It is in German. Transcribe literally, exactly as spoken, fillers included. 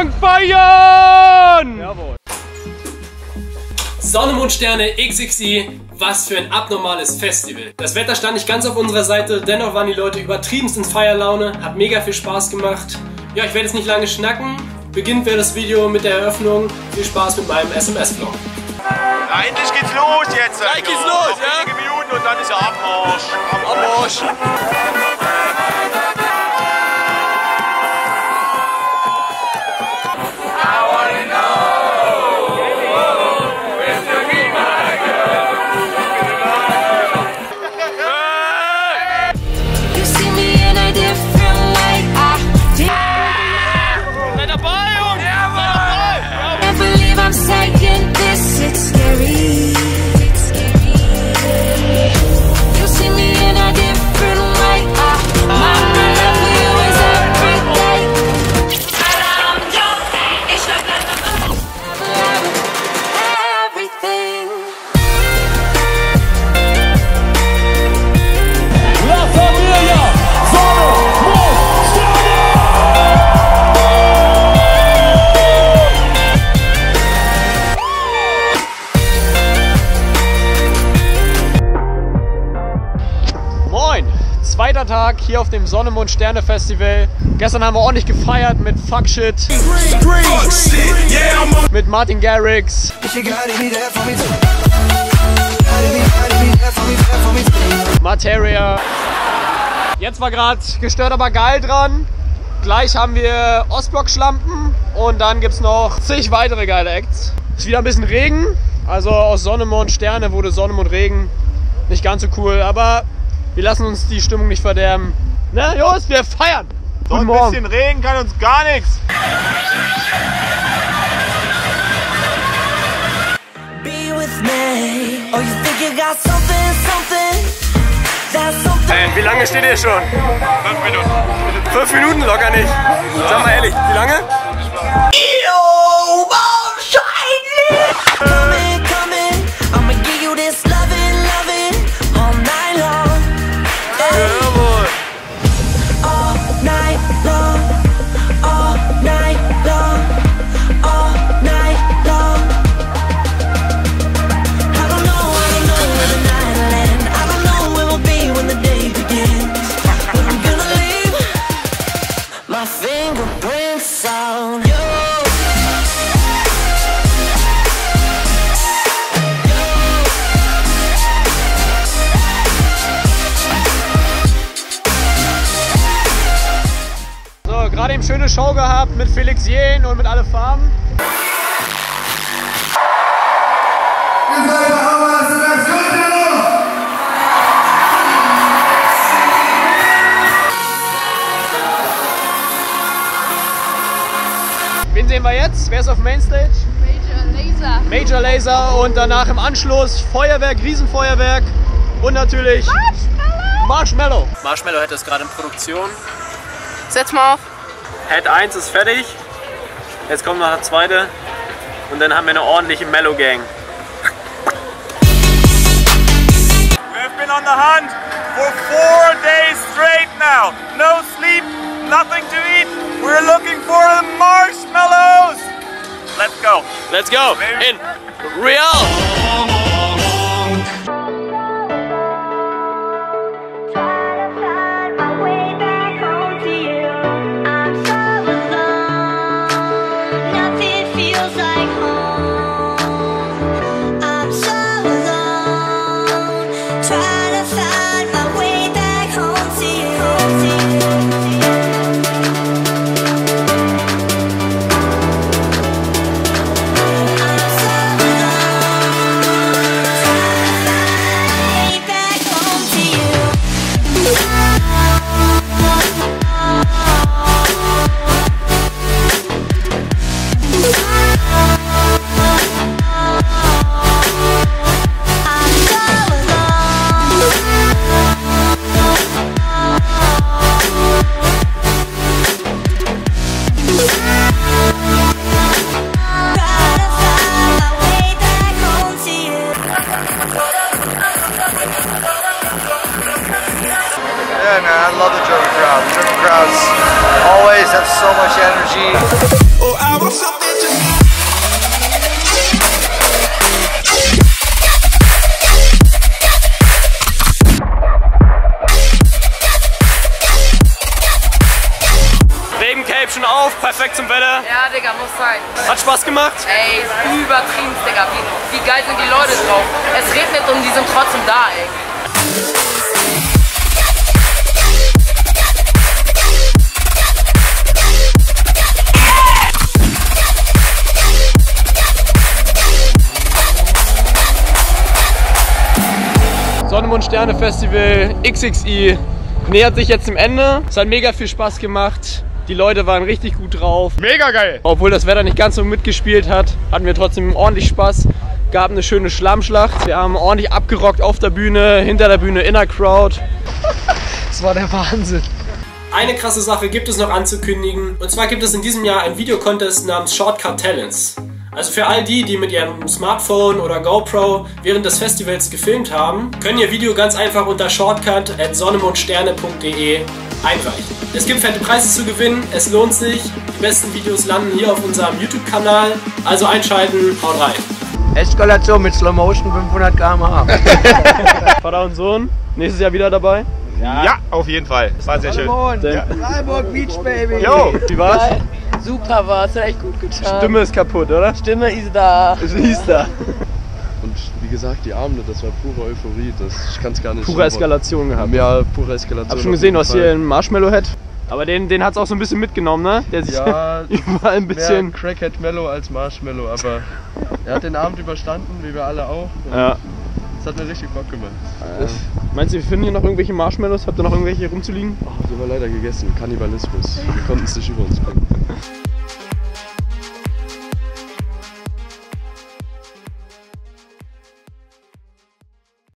Dank feiern! Jawohl. Sonne, Mond, Sterne, X X I, was für ein abnormales Festival. Das Wetter stand nicht ganz auf unserer Seite, dennoch waren die Leute übertriebenst in Feierlaune, hat mega viel Spaß gemacht. Ja, ich werde jetzt nicht lange schnacken, beginnt wäre das Video mit der Eröffnung. Viel Spaß mit meinem S M S-Vlog. Na, endlich geht's los jetzt! Gleich geht's los, ja? Wenige Minuten und dann ist ja Abmarsch. Abmarsch! Zweiter Tag hier auf dem Sonne, Mond, Sterne Festival. Gestern haben wir ordentlich gefeiert mit Fuck Shit. Mit Martin Garrix. Materia. Jetzt war gerade gestört, aber geil dran. Gleich haben wir Ostblockschlampen und dann gibt es noch zig weitere geile Acts. Ist wieder ein bisschen Regen. Also aus Sonne, Mond, Sterne wurde Sonne, Mond, Regen. Nicht ganz so cool, aber wir lassen uns die Stimmung nicht verderben. Na, Jungs, wir feiern! So ein bisschen Regen kann uns gar nichts. Hey, wie lange steht ihr schon? Fünf Minuten. Fünf Minuten locker nicht. Sag mal ehrlich, wie lange? Gerade eben schöne Show gehabt mit Felix Jähn und mit alle Farben. Wen sehen wir jetzt? Wer ist auf Mainstage? Major Lazer. Major Lazer und danach im Anschluss Feuerwerk, Riesenfeuerwerk und natürlich Marshmello. Marshmello, Marshmello hätte es gerade in Produktion. Setz mal auf. Head eins ist fertig, jetzt kommt noch der zweite und dann haben wir eine ordentliche Mellow Gang. We've been on the hunt for four days straight now. No sleep, nothing to eat. We're looking for the marshmallows. Let's go. Let's go. In Real. much energy. Oh, I want something tonight. Wegen Cape schon auf, perfekt zum Wetter. Ja, Digga, muss sein. Hat Spaß gemacht? Ey, übertrieben, Digga. Wie, wie geil sind die Leute drauf? Es regnet und die sind trotzdem da, ey. Sonne Mond Sterne Festival X X I nähert sich jetzt dem Ende. Es hat mega viel Spaß gemacht. Die Leute waren richtig gut drauf. Mega geil! Obwohl das Wetter nicht ganz so mitgespielt hat, hatten wir trotzdem ordentlich Spaß. Gab eine schöne Schlammschlacht. Wir haben ordentlich abgerockt auf der Bühne, hinter der Bühne, in der Crowd. Das war der Wahnsinn. Eine krasse Sache gibt es noch anzukündigen. Und zwar gibt es in diesem Jahr einen Videocontest namens Shortcut Talents. Also für all die, die mit ihrem Smartphone oder GoPro während des Festivals gefilmt haben, können ihr Video ganz einfach unter shortcut at sonnemondsterne punkt de einreichen. Es gibt fette Preise zu gewinnen, es lohnt sich. Die besten Videos landen hier auf unserem YouTube-Kanal. Also einschalten, haut rein. Eskalation mit Slow Motion fünfhundert Kilometer pro Stunde. Vater und Sohn, nächstes Jahr wieder dabei? Ja, ja, auf jeden Fall. Es war sehr schön. Ja. Freiburg Beach, Baby. Jo, wie war's? Super war's, hat echt gut getan. Stimme ist kaputt, oder? Stimme ist da. Sie ist da. Und wie gesagt, die Abende, das war pure Euphorie. Das, ich kann's gar nicht. Pure Eskalation gehabt. Ja, pure Eskalation. Hab schon gesehen, was hier ein Marshmello hat. Aber den, den hat's auch so ein bisschen mitgenommen, ne? Der sich ja, überall ein bisschen. Mehr Crackhead Mellow als Marshmello, aber er hat den Abend überstanden, wie wir alle auch. Ja. Das hat mir richtig Bock gemacht. Ja. Meinst du, wir finden hier noch irgendwelche Marshmallows? Habt ihr noch irgendwelche hier rumzuliegen? Oh, die haben wir leider gegessen. Kannibalismus. Wir konnten es nicht über uns bringen.